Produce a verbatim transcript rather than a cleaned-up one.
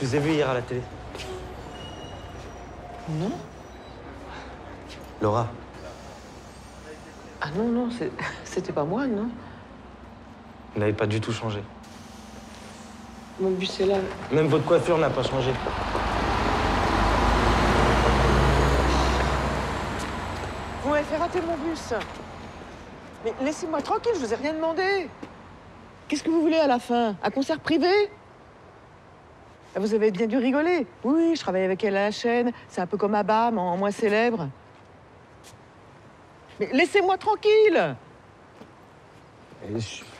Je vous ai vu hier à la télé. Non. Laura. Ah non, non, c'était pas moi, non. Vous n'avez pas du tout changé. Mon bus est là. Même votre coiffure n'a pas changé. Vous m'avez fait rater mon bus. Mais laissez-moi tranquille, je vous ai rien demandé. Qu'est-ce que vous voulez à la fin? Un concert privé? Vous avez bien dû rigoler. Oui, je travaille avec elle à la chaîne. C'est un peu comme Abba, mais en moins célèbre. Mais laissez-moi tranquille. Et je...